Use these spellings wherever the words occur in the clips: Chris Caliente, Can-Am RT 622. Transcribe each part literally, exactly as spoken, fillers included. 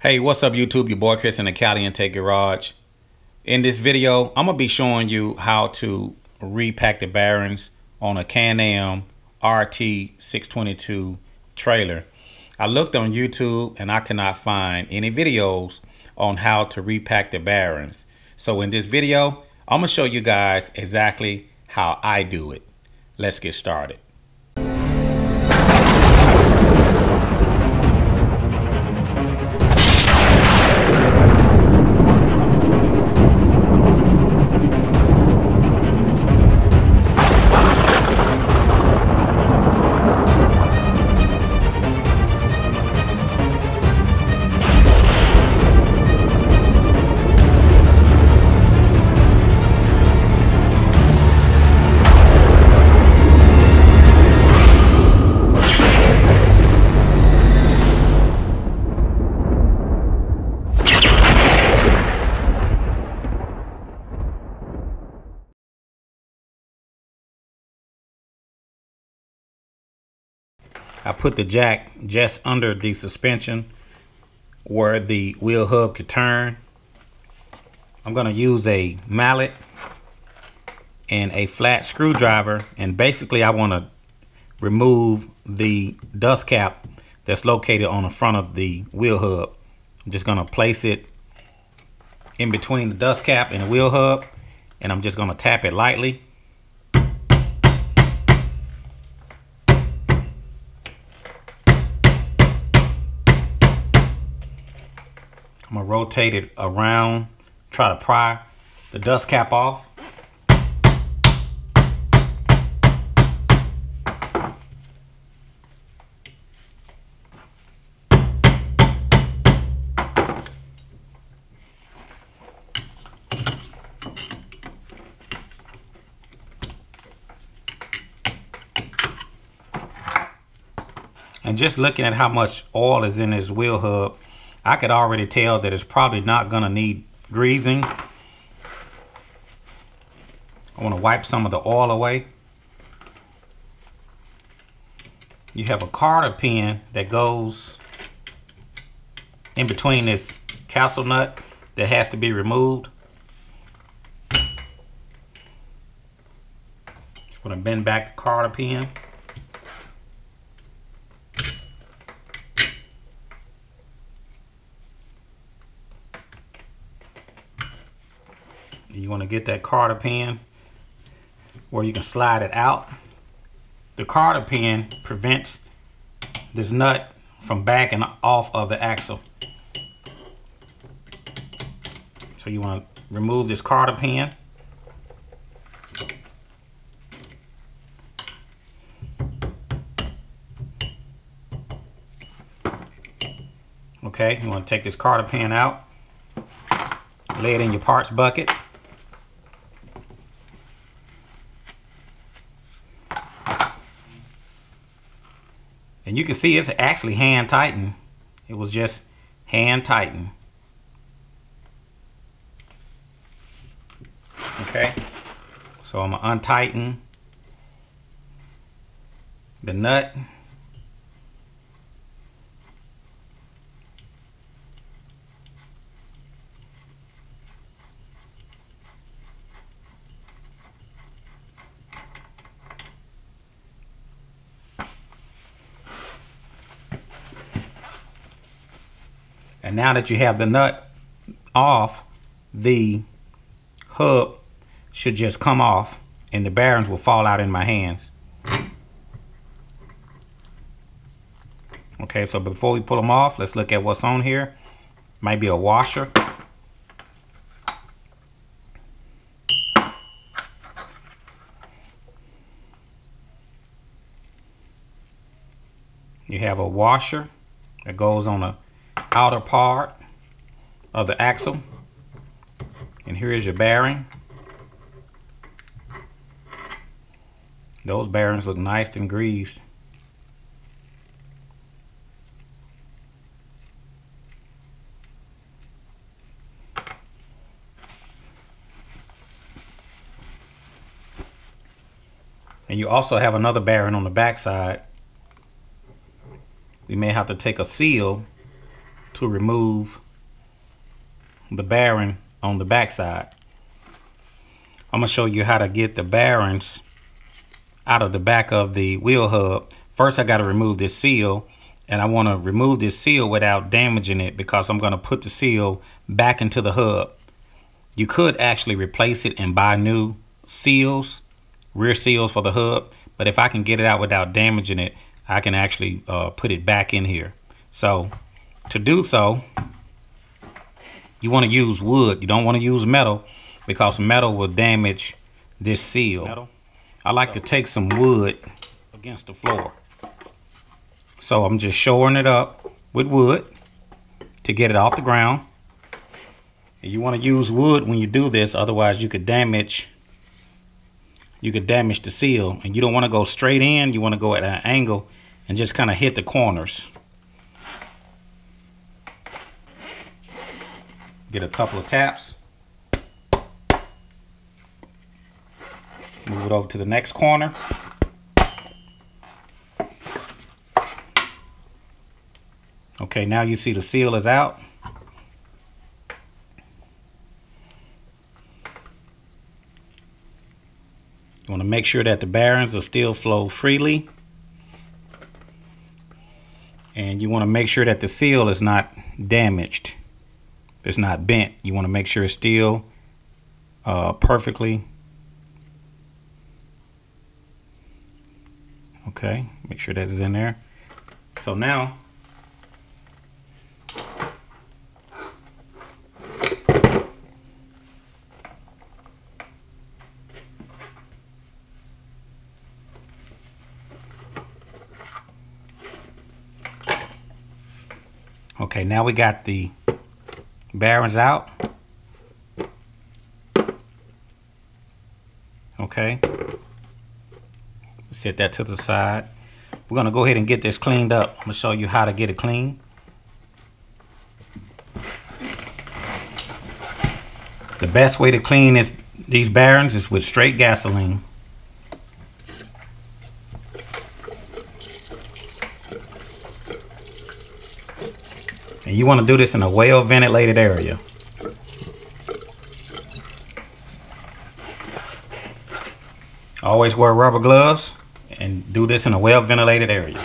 Hey, what's up YouTube? Your boy Chris in the Caliente garage. In this video, I'm going to be showing you how to repack the bearings on a Can-Am R T six twenty-two trailer. I looked on YouTube and I cannot find any videos on how to repack the bearings. So in this video, I'm going to show you guys exactly how I do it. Let's get started. I put the jack just under the suspension where the wheel hub could turn. I'm going to use a mallet and a flat screwdriver, and basically I want to remove the dust cap that's located on the front of the wheel hub. I'm just going to place it in between the dust cap and the wheel hub, and I'm just going to tap it lightly. I'm going to rotate it around, try to pry the dust cap off. And just looking at how much oil is in this wheel hub, I could already tell that it's probably not going to need greasing. I want to wipe some of the oil away. You have a Carter pin that goes in between this castle nut that has to be removed. Just want to bend back the Carter pin. You want to get that Carter pin where you can slide it out. The Carter pin prevents this nut from backing off of the axle. So you want to remove this Carter pin. Okay, you want to take this Carter pin out, lay it in your parts bucket. And you can see it's actually hand tightened. It was just hand tightened. Okay, so I'm gonna untighten the nut. And now that you have the nut off, the hub should just come off and the bearings will fall out in my hands. Okay, so before we pull them off, let's look at what's on here. Might be a washer. You have a washer that goes on a outer part of the axle, and here is your bearing. Those bearings look nice and greased. And you also have another bearing on the back side. We may have to take a seal to remove the bearing on the backside. I'm gonna show you how to get the bearings out of the back of the wheel hub. First, I got to remove this seal, and I want to remove this seal without damaging it because I'm gonna put the seal back into the hub. You could actually replace it and buy new seals, rear seals for the hub, but if I can get it out without damaging it, I can actually uh, put it back in here. So to do so, you want to use wood. You don't want to use metal because metal will damage this seal. Metal. I like so. to take some wood against the floor. So I'm just shoring it up with wood to get it off the ground. And you want to use wood when you do this, otherwise you could damage you could damage the seal, and you don't want to go straight in. You want to go at an angle and just kind of hit the corners. Get a couple of taps. Move it over to the next corner. Okay, now you see the seal is out. You want to make sure that the bearings will still flow freely. And you want to make sure that the seal is not damaged. It's not bent. You want to make sure it's still uh, perfectly. Okay, make sure that is in there. So now okay, now we got the bearings out. Okay, set that to the side. We're gonna go ahead and get this cleaned up. I'm gonna show you how to get it clean. The best way to clean is these bearings is with straight gasoline. And you want to do this in a well ventilated area. Always wear rubber gloves and do this in a well ventilated area.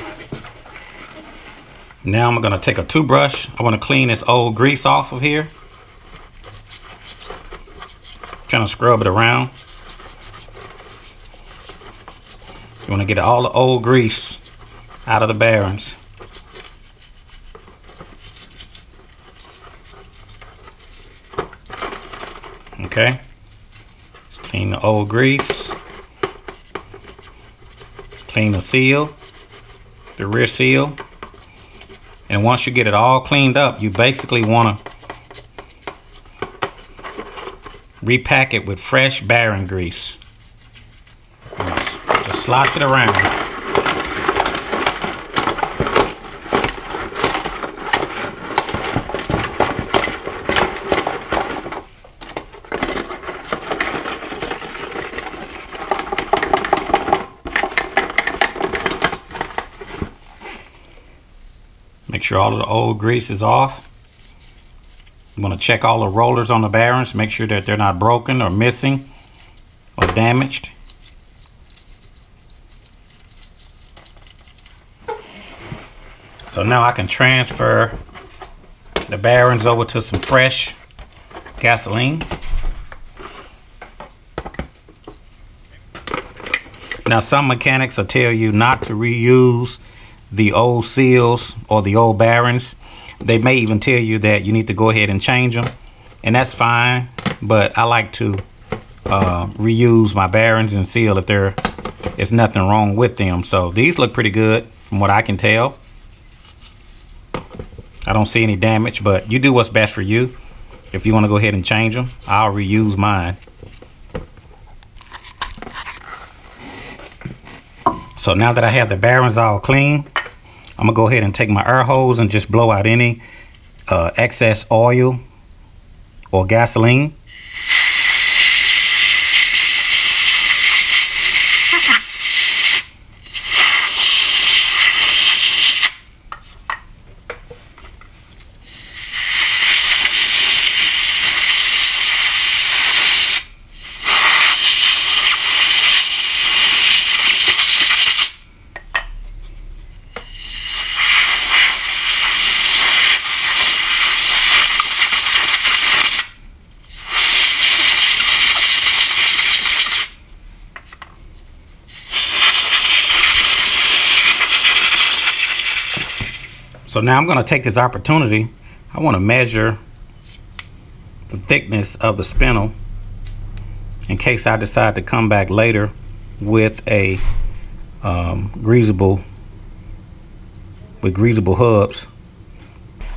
Now I'm going to take a toothbrush. I want to clean this old grease off of here. Kind of scrub it around. You want to get all the old grease out of the bearings. Okay, just clean the old grease, clean the seal, the rear seal, and once you get it all cleaned up, you basically want to repack it with fresh bearing grease. Just slot it around. Make sure all of the old grease is off. You want to check all the rollers on the bearings. Make sure that they're not broken or missing or damaged. So now I can transfer the bearings over to some fresh gasoline. Now some mechanics will tell you not to reuse the old seals or the old bearings. They may even tell you that you need to go ahead and change them, and that's fine, but I like to uh, reuse my bearings and seal if there is nothing wrong with them. So these look pretty good from what I can tell. I don't see any damage, but you do what's best for you. If you want to go ahead and change them, I'll reuse mine. So now that I have the bearings all clean, I'm gonna go ahead and take my air hose and just blow out any uh, excess oil or gasoline. So now I'm going to take this opportunity. I want to measure the thickness of the spindle in case I decide to come back later with a um, greasable with greasable hubs.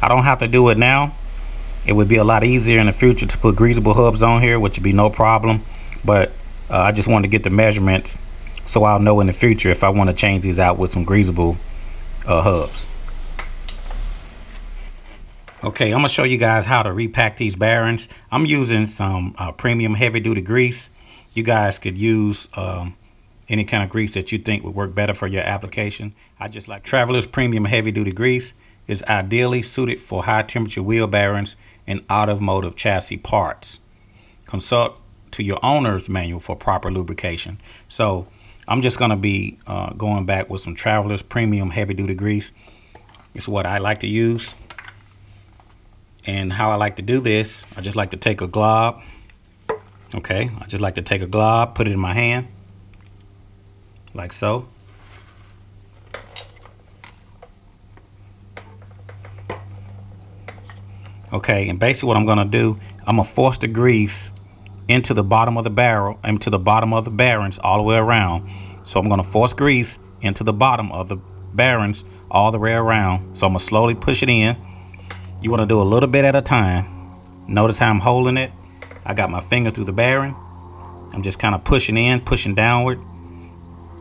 I don't have to do it now. It would be a lot easier in the future to put greasable hubs on here, which would be no problem, but uh, I just wanted to get the measurements so I'll know in the future if I want to change these out with some greasable uh, hubs. Okay, I'm gonna show you guys how to repack these bearings. I'm using some uh, premium heavy duty grease. You guys could use um, any kind of grease that you think would work better for your application. I just like Travelers Premium Heavy Duty Grease. Is ideally suited for high temperature wheel bearings and automotive chassis parts. Consult to your owner's manual for proper lubrication. So I'm just gonna be uh, going back with some Travelers Premium Heavy Duty Grease. It's what I like to use. And how I like to do this, I just like to take a glob. Okay, I just like to take a glob, put it in my hand, like so. Okay, and basically what I'm gonna do, I'm gonna force the grease into the bottom of the barrel, into the bottom of the bearings all the way around. So I'm gonna force grease into the bottom of the bearings all the way around. So I'm gonna slowly push it in. You wanna do a little bit at a time. Notice how I'm holding it. I got my finger through the bearing. I'm just kind of pushing in, pushing downward,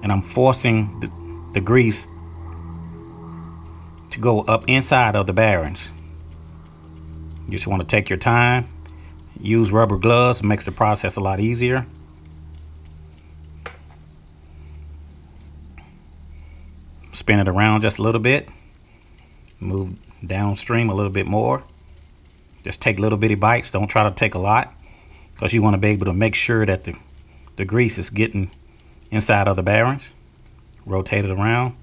and I'm forcing the, the grease to go up inside of the bearings. You just want to take your time. Use rubber gloves, makes the process a lot easier. Spin it around just a little bit. Move downstream a little bit more. Just take little bitty bites. Don't try to take a lot, because you want to be able to make sure that the, the grease is getting inside of the bearings. Rotate it around.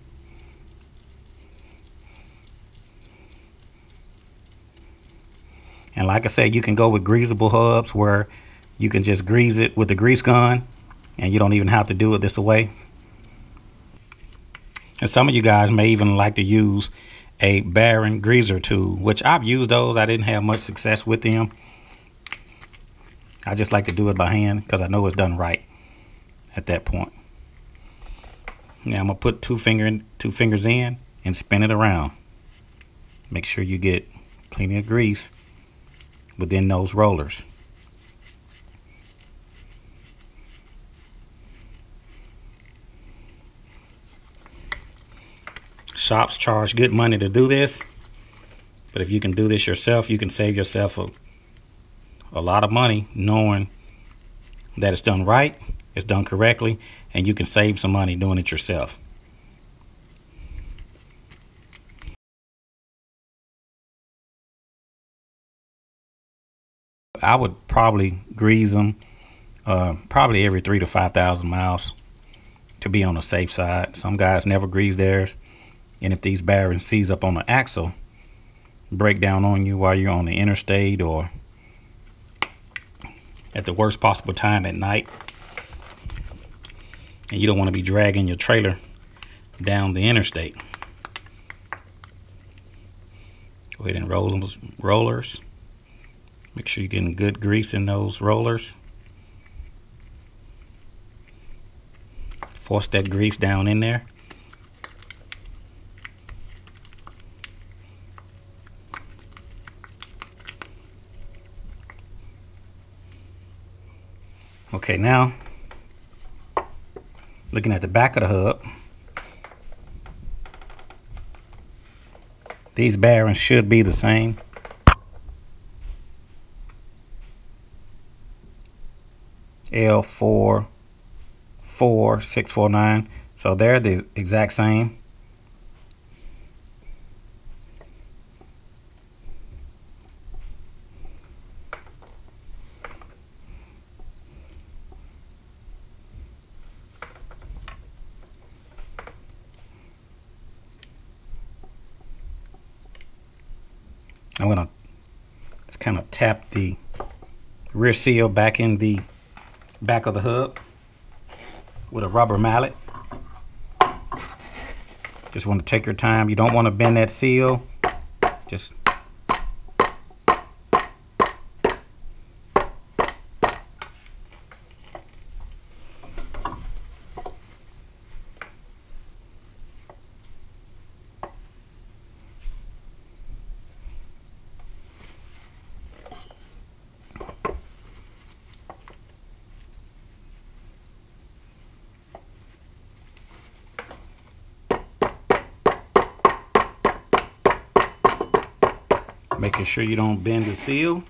And like I said, you can go with greasable hubs where you can just grease it with a grease gun and you don't even have to do it this way. And some of you guys may even like to use a bearing greaser tool, which I've used those. I didn't have much success with them. I just like to do it by hand because I know it's done right at that point. Now I'm going to put two, finger in, two fingers in and spin it around. Make sure you get plenty of grease within those rollers. Shops charge good money to do this, but if you can do this yourself, you can save yourself a, a lot of money knowing that it's done right, it's done correctly, and you can save some money doing it yourself. I would probably grease them uh, probably every three to five thousand miles to be on the safe side. Some guys never grease theirs, and if these bearings seize up on the axle, break down on you while you're on the interstate or at the worst possible time at night, and you don't want to be dragging your trailer down the interstate. Go ahead and roll those rollers. Make sure you're getting good grease in those rollers. Force that grease down in there. Okay, now, looking at the back of the hub, these bearings should be the same. L four four six four nine, so they're the exact same. I'm gonna just kind of tap the rear seal back in the back of the hub with a rubber mallet. Just want to take your time. You don't want to bend that seal. Just making sure you don't bend the seal.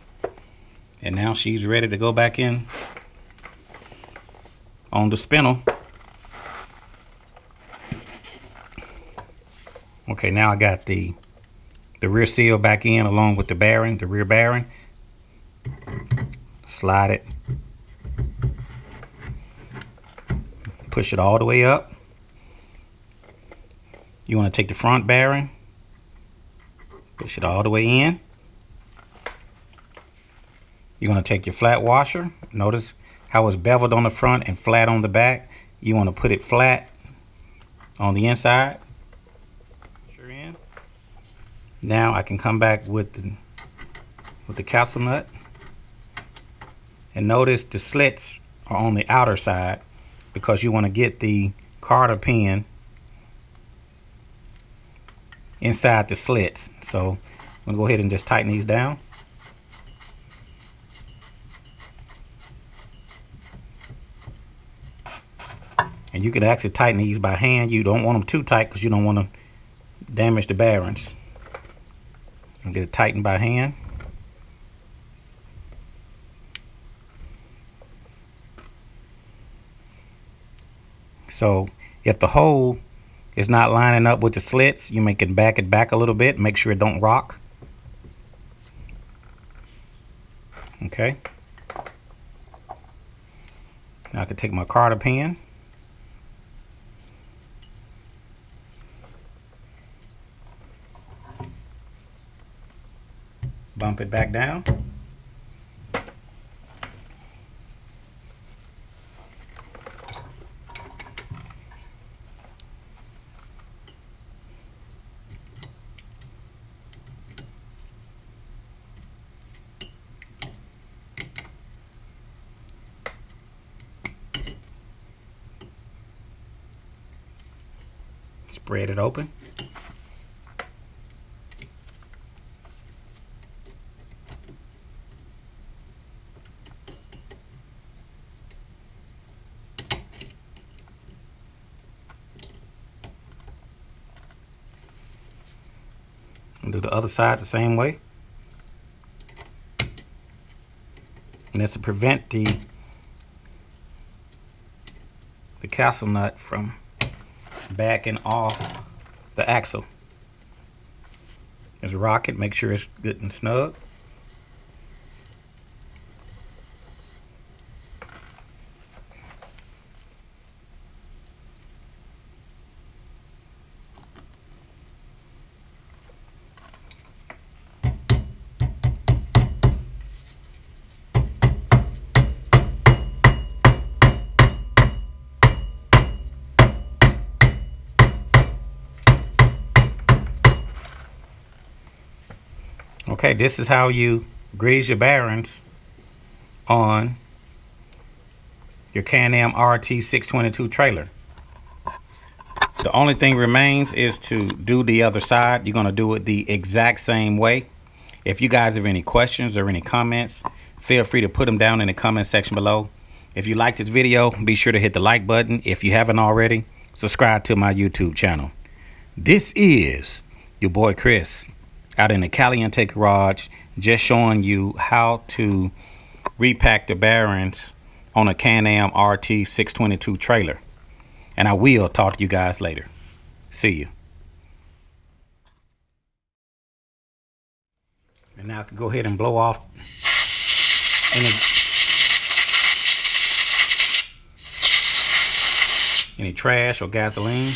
And now she's ready to go back in on the spindle. Okay, now I got the the rear seal back in along with the bearing, the rear bearing. Slide it. Push it all the way up. You want to take the front bearing. Push it all the way in. You're going to take your flat washer. Notice how it's beveled on the front and flat on the back. You want to put it flat on the inside. Sure in. Now I can come back with the, with the castle nut. And notice the slits are on the outer side because you want to get the Carter pin inside the slits. So I'm gonna go ahead and just tighten these down. And you can actually tighten these by hand. You don't want them too tight because you don't want to damage the bearings. I'm gonna get it tightened by hand. So if the hole it's not lining up with the slits, you may can back it back a little bit, make sure it don't rock. Okay. Now I can take my Carter pin. Bump it back down. Spread it open. And do the other side the same way. And that's to prevent the the castle nut from backing off the axle. There's a rocket, make sure it's good and snug. Okay, this is how you grease your bearings on your Can-Am R T six twenty-two trailer. The only thing remains is to do the other side. You're going to do it the exact same way. If you guys have any questions or any comments, feel free to put them down in the comment section below. If you like this video, be sure to hit the like button. If you haven't already, subscribe to my YouTube channel. This is your boy Chris, out in the Caliente garage, just showing you how to repack the bearings on a Can-Am R T six twenty-two trailer. And I will talk to you guys later. See you. And now I can go ahead and blow off any, any trash or gasoline.